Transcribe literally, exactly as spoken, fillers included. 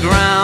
the ground.